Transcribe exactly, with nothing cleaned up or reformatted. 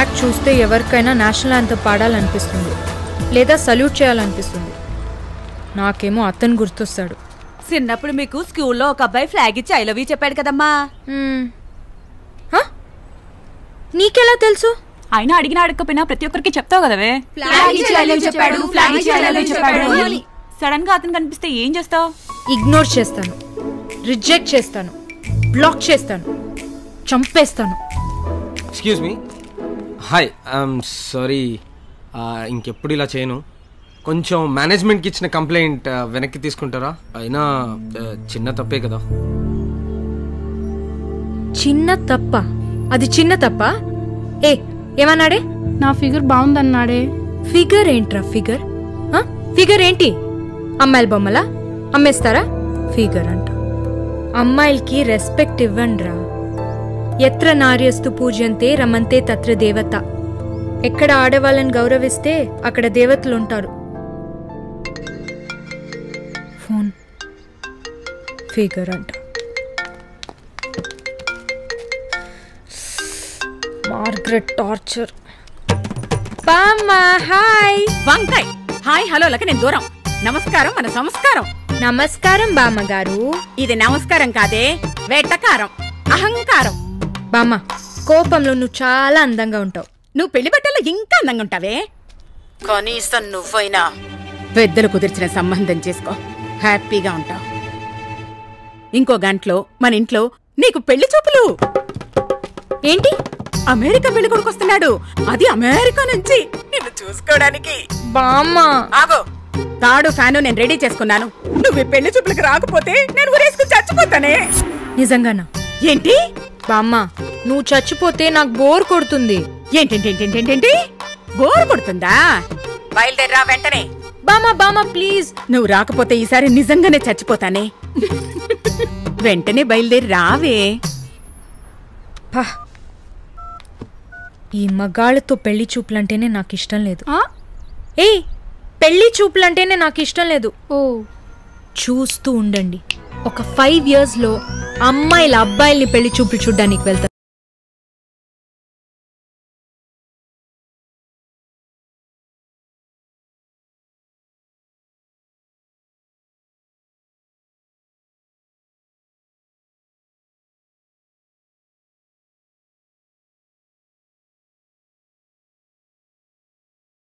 Match చూస్తే ఎవరికైనా national anthem పాడాలనిపిస్తుంది లేదా సల్యూట్ చేయాలనిపిస్తుంది. నాకేమో అతను గుర్తొస్తాడు. చిన్నప్పుడు మీకు స్కూల్లో ఒక అబ్బాయి ఫ్లాగ్ ఇచ్చి ఐ లవ్ యు చెప్పాడు కదమ్మా. హ నీకెలా తెలుసు? ఆయన అడిగినా అడగకపోయినా ప్రతి ఒక్కరికి చెప్తావు కదవే. ఫ్లాగ్ ఇచ్చి ఐ లవ్ యు చెప్పాడు ఫ్లాగ్ ఇచ్చి ఐ లవ్ యు చెప్పాడు. సడన్ గా అతను కనిపిస్తే ఏం చేస్తావు? ఇగ్నోర్ చేస్తాను, రిజెక్ట్ చేస్తాను, బ్లాక్ చేస్తాను, చంపేస్తాను. Excuse me, hi, I'm sorry, ఇంకెప్పుడు ఇలా చేయను. కొంచెం మేనేజ్మెంట్కి ఇచ్చిన కంప్లైంట్ వెనక్కి తీసుకుంటారా? అయినా చిన్న తప్పే కదా. చిన్న తప్ప? అది చిన్న తప్ప? ఏ ఏమన్నాడే? నా ఫిగర్ బాగుందన్నాడే. ఫిగర్ ఏంట్రా ఫిగర్? ఫిగర్ ఏంటి? అమ్మాయిల బొమ్మలా అమ్మేస్తారా? ఫిగర్ అంట. అమ్మాయిలకి రెస్పెక్ట్ ఇవ్వండిరా. ఎత్ర నార్యస్తు పూజంతే రమంతే తత్ర దేవత. ఎక్కడ ఆడవాళ్ళని గౌరవిస్తే అక్కడ దేవతలుంటారు. ఫోన్ ఫిగర్ అంట. Margaret torture. బామ్మా హాయ్. వంకాయ్ హాయ్. హలో లక, నేను దూరం. నమస్కారం, మన సంస్కారం. నమస్కారం బామ్మగారు. ఇది నమస్కారం కాదే, వేటకారం, అహంకారం. బామ్మ, కోపంలో నువ్వు చాలా అందంగా ఉంటావు. నువ్వు పెళ్లి బట్టల్లో ఇంకా అందంగా ఉంటావే. కనీసం నువ్వైనా పెద్దలు కుదిర్చిన సంబంధం చేసుకో, హ్యాపీగా ఉంటావు. ఇంకో గంటలో మన ఇంట్లో నీకు పెళ్లి చూపులు. ఏంటి? అమెరికా పెళ్లి కొడుకు వస్తున్నాడు, అది అమెరికా నుంచి, నిన్ను చూసుకోవడానికి. బామ్మ ఆగో, తాడు ఫ్యాను నేను రెడీ చేసుకున్నాను. నువ్వు పెళ్లి చూపులకు రాకపోతే నేను ఊరేసుకుని చచ్చిపోతానే. నిజంగానా? ఏంటి బామ్మ, నువ్వు చచ్చిపోతే నాకు బోర్ కొడుతుంది. ఏంటేంటేంటేంటేంటి బోర్ కొడుతుందా? బయలుదేరా వెంటనే. బామ్మ బామ్మ ప్లీజ్, నువ్వు రాకపోతే ఈసారి నిజంగానే చచ్చిపోతానే. వెంటనే బయలుదేరి రావే. ఈ మగాళ్ళతో పెళ్లి చూపులంటేనే నాకు ఇష్టం లేదు. ఏ పెళ్లి చూపులంటేనే నాకు ఇష్టం లేదు. ఓ చూస్తూ ఉండండి, ఒక ఫైవ్ ఇయర్స్లో అమ్మాయిల అబ్బాయిల్ని పెళ్లి చూపులు చూడ్డానికి వెళ్తారు.